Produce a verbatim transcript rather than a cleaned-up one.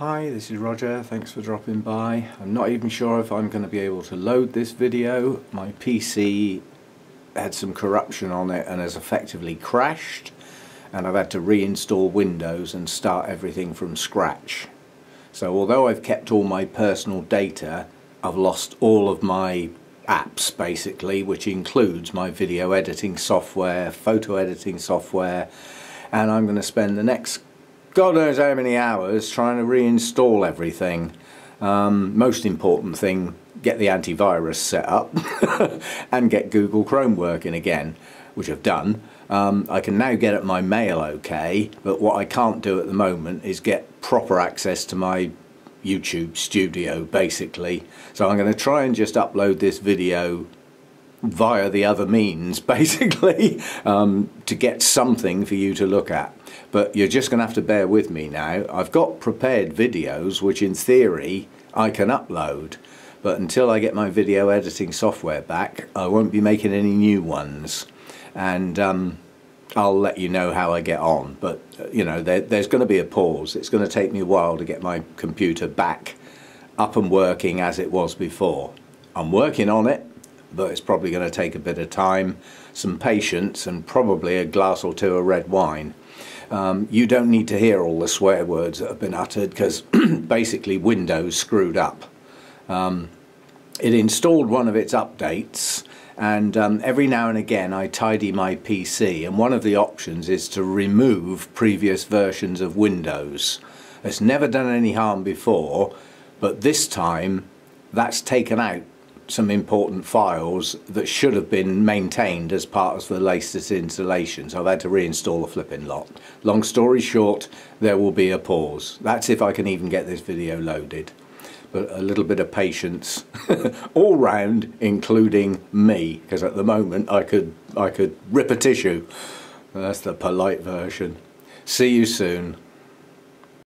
Hi, this is Roger, thanks for dropping by. I'm not even sure if I'm going to be able to load this video. My P C had some corruption on it and has effectively crashed, and I've had to reinstall Windows and start everything from scratch. So although I've kept all my personal data, I've lost all of my apps basically, which includes my video editing software, photo editing software, and I'm going to spend the next God knows how many hours trying to reinstall everything. Um, most important thing, get the antivirus set up and get Google Chrome working again, which I've done. Um, I can now get at my mail okay, but what I can't do at the moment is get proper access to my YouTube studio basically. So I'm going to try and just upload this video via the other means basically, um, to get something for you to look at. But you're just going to have to bear with me now. I've got prepared videos which in theory I can upload, but until I get my video editing software back I won't be making any new ones, and um, I'll let you know how I get on. But you know, there, there's going to be a pause. It's going to take me a while to get my computer back up and working as it was before. I'm working on it, but it's probably going to take a bit of time, some patience, and probably a glass or two of red wine. Um, you don't need to hear all the swear words that have been uttered, because basically Windows screwed up. Um, it installed one of its updates, and um, every now and again I tidy my P C, and one of the options is to remove previous versions of Windows. It's never done any harm before, but this time that's taken out some important files that should have been maintained as part of the latest installation, so I've had to reinstall the flipping lot. Long story short, there will be a pause. That's if I can even get this video loaded. But a little bit of patience all round, including me, because at the moment I could I could rip a tissue. That's the polite version. See you soon.